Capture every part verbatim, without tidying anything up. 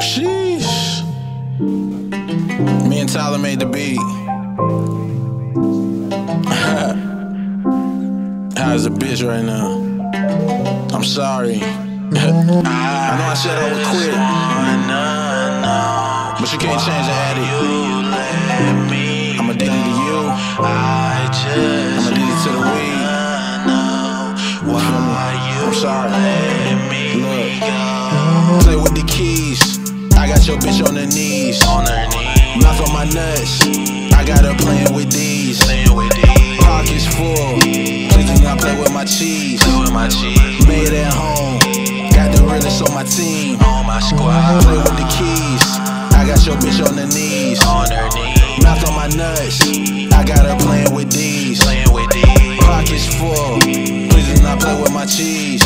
Sheesh. Me and Tyler made the beat. How's a bitch right now? I'm sorry. I know I said I would quit, but you can't change the attitude. I'm addicted to you. I'm addicted to the weed. I'm sorry. Look, play with the keys. I got your bitch on her knees. Mouth on my nuts. I got her playing with these. Pockets full. Please do not play with my cheese. Made at home. Got the realest on my team. Play with the keys. I got your bitch on her knees. Mouth on my nuts. I got her playing with these. Pockets full. Please do not play with my cheese.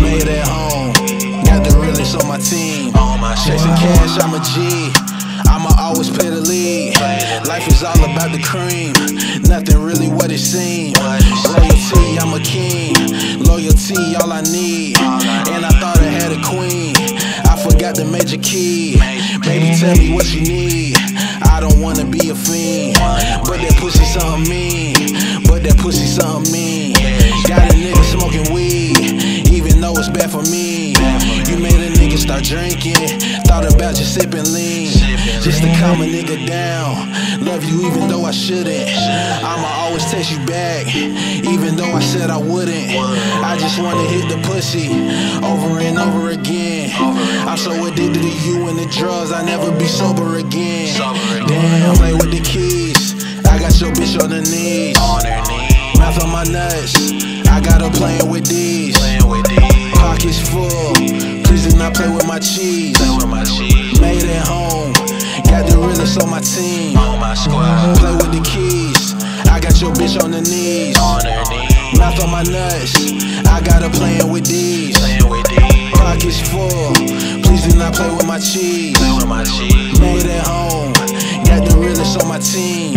Made at home. Got the realest on my team. Chasing cash, I'm a G. I'ma always play the lead. Life is all about the cream. Nothing really what it seems. Loyalty, I'm a king. Loyalty, all I need. And I thought I had a queen. I forgot the major key. Baby, tell me what you need. I don't wanna be a fiend. But that pussy something mean. But that pussy something mean. Got a nigga smoking weed, even though it's bad for me. You made a nigga start drinking. Thought about just sipping lean. Just to calm a nigga down. Love you even though I shouldn't. I'ma always text you back, even though I said I wouldn't. I just wanna hit the pussy over and over again. I'm so addicted to you and the drugs, I never be sober again. Damn, play with the keys. I got your bitch on her knees. Mouth on my nuts. I got her playing with these. Pockets full. Please do not play with my cheese. Made at home. Got the realest on my team. Play with the keys. I got your bitch on her knees. Mouth on my nuts. I got her playing with these. Pockets full. Please do not play with my cheese. Made at home. Got the realest on my team.